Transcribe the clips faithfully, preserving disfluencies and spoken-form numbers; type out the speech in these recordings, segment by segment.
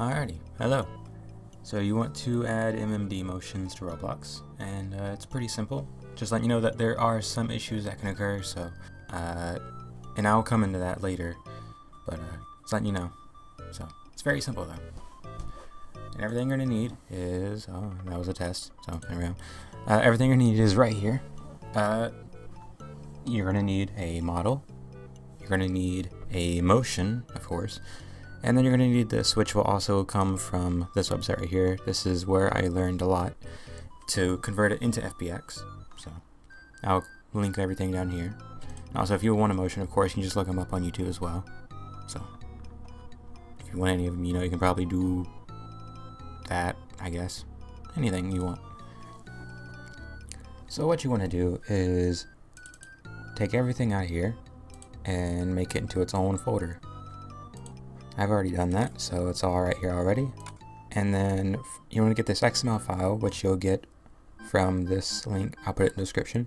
Alrighty, hello. So you want to add M M D motions to Roblox, and uh, it's pretty simple. Just letting you know that there are some issues that can occur, so, uh, and I'll come into that later, but uh, just letting you know. So, it's very simple though. And everything you're gonna need is, oh, that was a test, so there we go. Uh, everything you're gonna need is right here. Uh, you're gonna need a model, you're gonna need a motion, of course, and then you're going to need this, which will also come from this website right here. This is where I learned a lot to convert it into F B X. So I'll link everything down here. Also, if you want a motion, of course, you can just look them up on YouTube as well. So if you want any of them, you know, you can probably do that, I guess. Anything you want. So what you want to do is take everything out of here and make it into its own folder. I've already done that, so it's all right here already. And then you want to get this X M L file, which you'll get from this link. I'll put it in the description.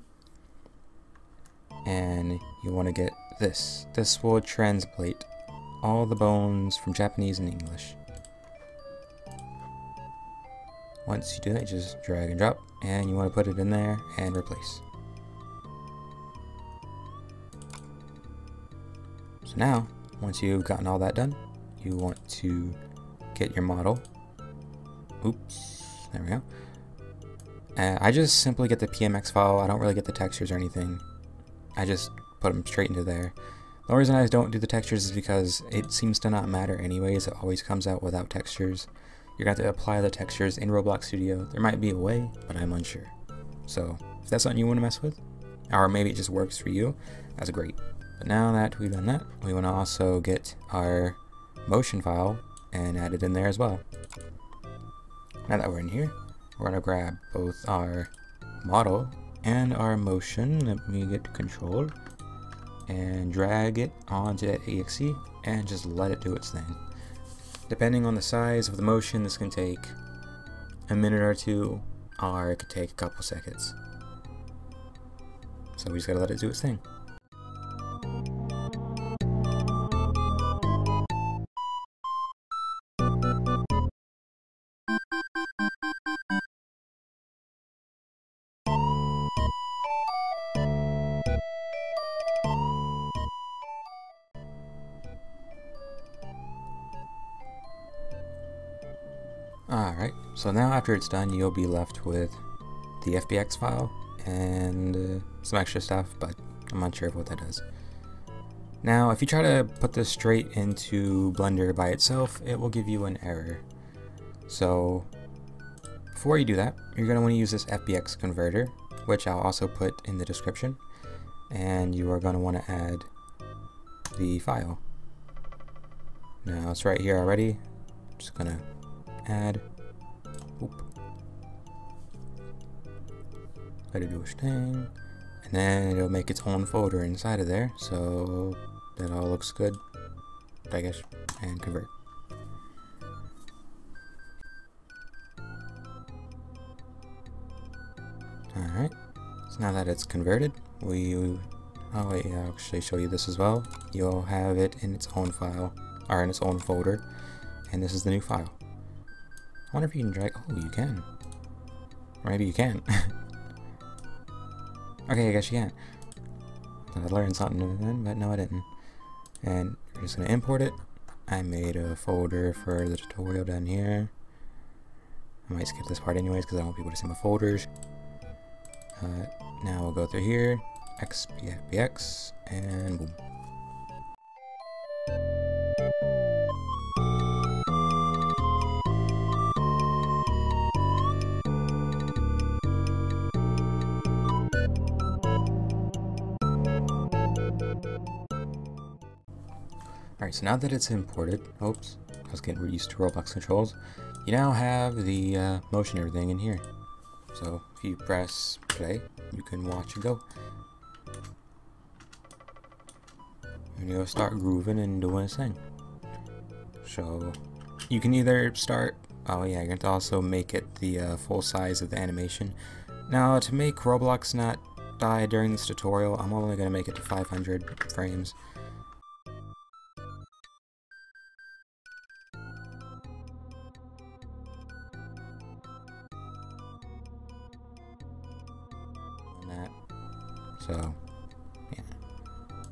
And you want to get this. This will translate all the bones from Japanese and English. Once you do that, just drag and drop, and you want to put it in there and replace. So now, once you've gotten all that done, you want to get your model. Oops, there we go. Uh, I just simply get the P M X file. I don't really get the textures or anything. I just put them straight into there. The reason I don't do the textures is because it seems to not matter anyways. It always comes out without textures. You're going to have to apply the textures in Roblox Studio. There might be a way, but I'm unsure. So if that's something you want to mess with, or maybe it just works for you, that's great. But now that we've done that, we want to also get our motion file and add it in there as well. Now that we're in here, we're going to grab both our model and our motion. Let me get control and drag it onto that E X E and just let it do its thing. Depending on the size of the motion, this can take a minute or two, or it could take a couple seconds. So we just got to let it do its thing. Alright, so now after it's done, you'll be left with the F B X file and uh, some extra stuff, but I'm not sure what that is. Now, if you try to put this straight into Blender by itself, it will give you an error. So before you do that, you're going to want to use this F B X converter, which I'll also put in the description, and you are going to want to add the file. Now it's right here already. I'm just going to add, oop, let it do its thing, and then it'll make its own folder inside of there, so that all looks good, I guess, and convert. Alright, so now that it's converted, we, oh wait, I'll actually show you this as well. You'll have it in its own file, or in its own folder, and this is the new file. I wonder if you can drag, oh, you can. Or maybe you can't. Okay, I guess you can. I learned something new then, but no, I didn't. And we're just gonna import it. I made a folder for the tutorial down here. I might skip this part anyways, because I want people to see my folders. Uh, now we'll go through here, X P F B X, and boom. Alright, so now that it's imported, oops, I was getting used to Roblox controls, you now have the uh, motion and everything in here. So if you press play, you can watch it go. And you'll start grooving and doing its thing. So you can either start, oh yeah, you're going to also make it the uh, full size of the animation. Now to make Roblox not die during this tutorial, I'm only going to make it to five hundred frames. that. So yeah,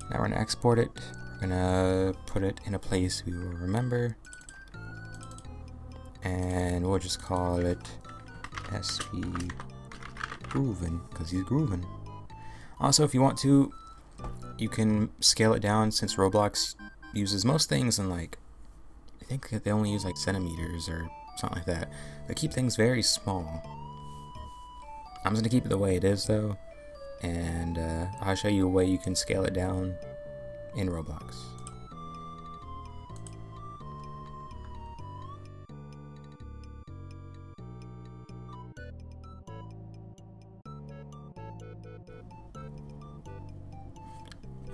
now we're gonna export it. We're gonna put it in a place we will remember, and we'll just call it S V Groovin, because he's grooving. Also, if you want to, you can scale it down, since Roblox uses most things in, like, I think they only use like centimeters or something like that. They keep things very small. I'm just gonna keep it the way it is though, and uh, I'll show you a way you can scale it down in Roblox.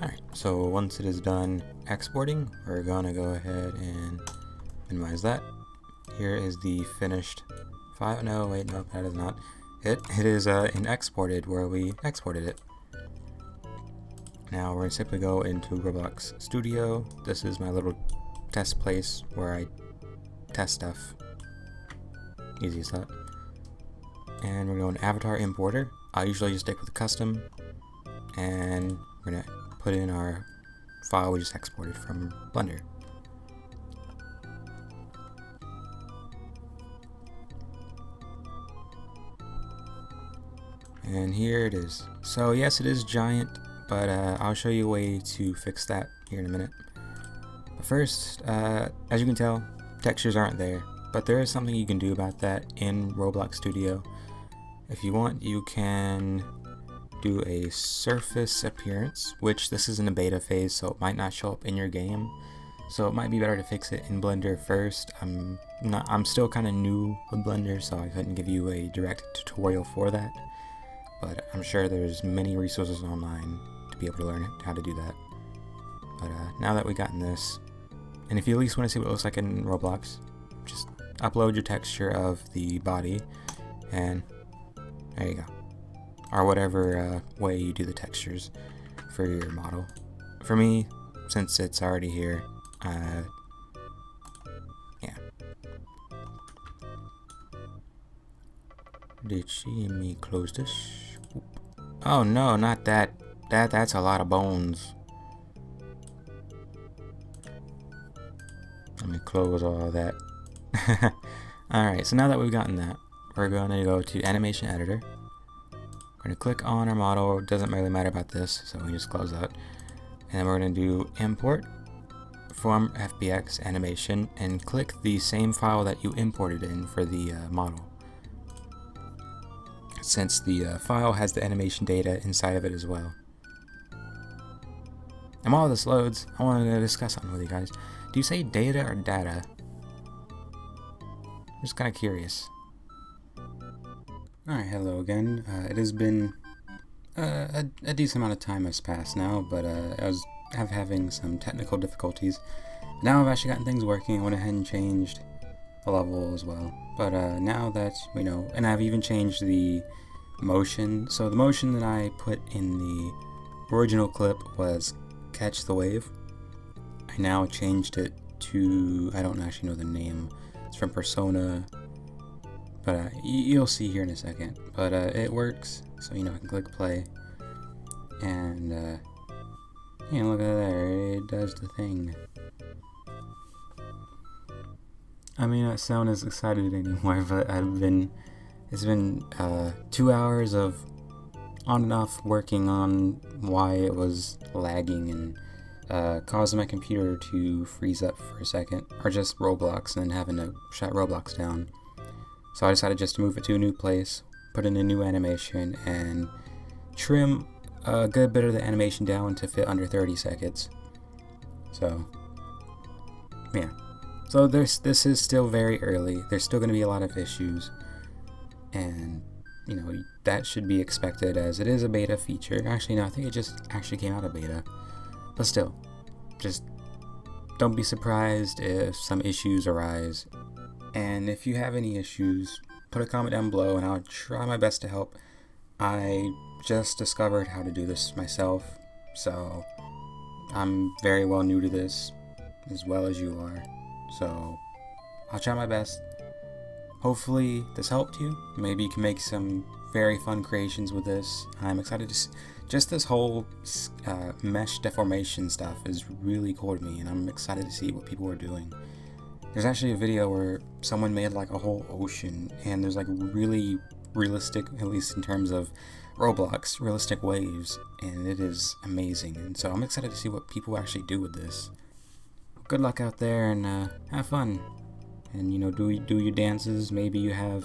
Alright, so once it is done exporting, we're gonna go ahead and minimize that. Here is the finished file. No, wait, no, that is not it. It is uh, in exported, where we exported it. Now we're gonna simply go into Roblox Studio. This is my little test place where I test stuff. Easy as that. And we're going to Avatar Importer. I usually just stick with custom, and we're gonna put in our file we just exported from Blender. And here it is. So yes, it is giant, but uh, I'll show you a way to fix that here in a minute. But first, uh, as you can tell, textures aren't there, but there is something you can do about that in Roblox Studio. If you want, you can do a surface appearance, which this is in the beta phase, so it might not show up in your game, so it might be better to fix it in Blender first. I'm not I'm still kind of new with Blender, so I couldn't give you a direct tutorial for that, but I'm sure there's many resources online to be able to learn how to do that. But uh, now that we've gotten this, and if you at least want to see what it looks like in Roblox, just upload your texture of the body, and there you go. Or whatever uh, way you do the textures for your model. For me, since it's already here, uh, yeah. Did she and me close this? Oop. Oh no, not that. That that's a lot of bones. Let me close all of that. Alright, so now that we've gotten that, we're gonna go to Animation Editor. We're going to click on our model. It doesn't really matter about this, so we just close that. And then we're going to do import from F B X animation, and click the same file that you imported in for the uh, model, since the uh, file has the animation data inside of it as well. And while this loads, I wanted to discuss something with you guys. Do you say data or data? I'm just kind of curious. Alright, hello again. Uh, it has been uh, a, a decent amount of time has passed now, but uh, I was have having some technical difficulties. Now I've actually gotten things working. I went ahead and changed the level as well. But uh, now that we know, and I've even changed the motion. So the motion that I put in the original clip was Catch the Wave. I now changed it to, I don't actually know the name. It's from Persona. But uh, you'll see here in a second. But uh, it works, so you know I can click play, and uh, you know, look at that, it does the thing. I may not sound as excited anymore, but I've been, it's been uh, two hours of on and off working on why it was lagging and uh, causing my computer to freeze up for a second, or just Roblox, and then having to shut Roblox down. So I decided just to move it to a new place, put in a new animation, and trim a good bit of the animation down to fit under thirty seconds. So, yeah. So there's, this is still very early. There's still going to be a lot of issues, and you know, that should be expected as it is a beta feature. Actually, no, I think it just actually came out of beta. But still, just don't be surprised if some issues arise. And if you have any issues, put a comment down below and I'll try my best to help. I just discovered how to do this myself, so I'm very well new to this, as well as you are. So I'll try my best. Hopefully this helped you. Maybe you can make some very fun creations with this. I'm excited to see. Just this whole uh, mesh deformation stuff is really cool to me, and I'm excited to see what people are doing. There's actually a video where someone made like a whole ocean, and there's like really realistic, at least in terms of Roblox, realistic waves, and it is amazing. And so I'm excited to see what people actually do with this. Good luck out there, and uh, have fun. And you know, do do your dances. Maybe you have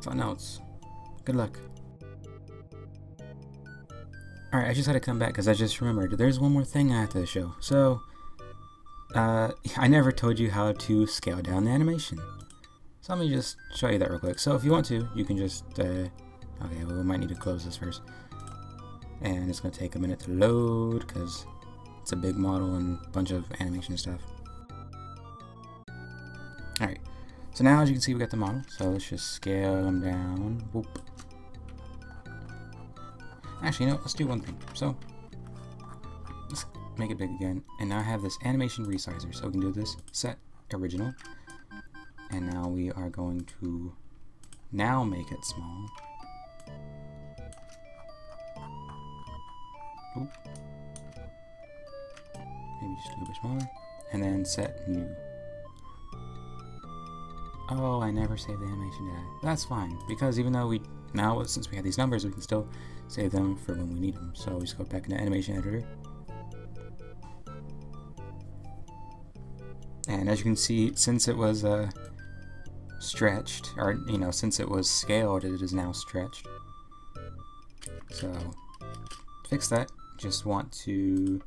something else. Good luck. Alright, I just had to come back because I just remembered there's one more thing I have to show. So, uh, I never told you how to scale down the animation. So let me just show you that real quick. So if you want to, you can just, uh, okay, well, we might need to close this first. And it's going to take a minute to load because it's a big model and a bunch of animation stuff. Alright, so now as you can see we got the model, so let's just scale them down. Whoop. Actually, you know, let's do one thing. So, let's make it big again, and now I have this animation resizer, so we can do this, set original, and now we are going to now make it small. Oop. Maybe just a little bit smaller, and then set new. Oh, I never saved the animation, did I? That's fine, because even though we, now since we have these numbers, we can still save them for when we need them. So we just go back into Animation Editor. And as you can see, since it was uh, stretched, or, you know, since it was scaled, it is now stretched. So, fix that. Just want to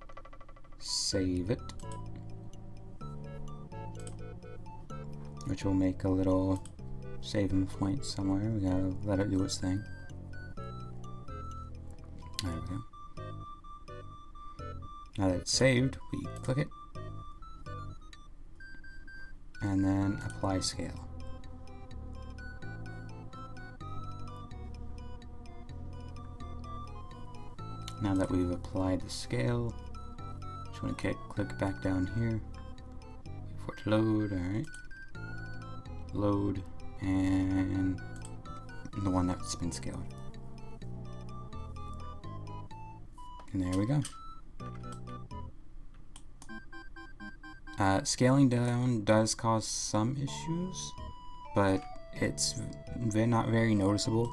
save it, which will make a little saving point somewhere. We gotta let it do its thing. There we go. Now that it's saved, we click it. And then apply scale. Now that we've applied the scale, just wanna click, click back down here. Wait for it to load, alright. Load, and the one that's been scaled. And there we go. Uh, scaling down does cause some issues, but it's not very noticeable.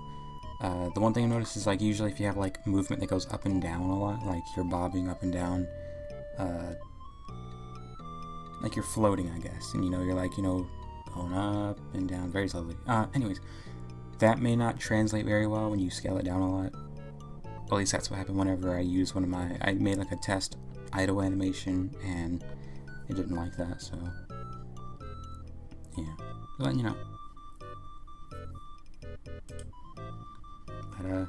Uh, the one thing I noticed is, like, usually if you have like movement that goes up and down a lot, like you're bobbing up and down, uh, like you're floating, I guess, and you know, you're like, you know, on up and down very slowly. Uh, anyways, that may not translate very well when you scale it down a lot. At least that's what happened whenever I used one of my, I made like a test idle animation and it didn't like that, so yeah, letting you know. But uh,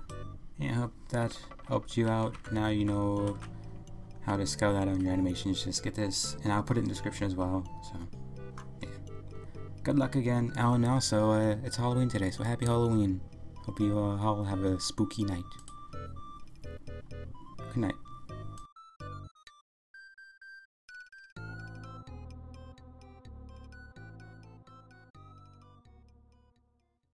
yeah, I hope that helped you out. Now you know how to scale that on your animations. Just get this, and I'll put it in the description as well, so. Good luck again. Oh, and also, uh, it's Halloween today, so happy Halloween. Hope you all have a spooky night. Good night.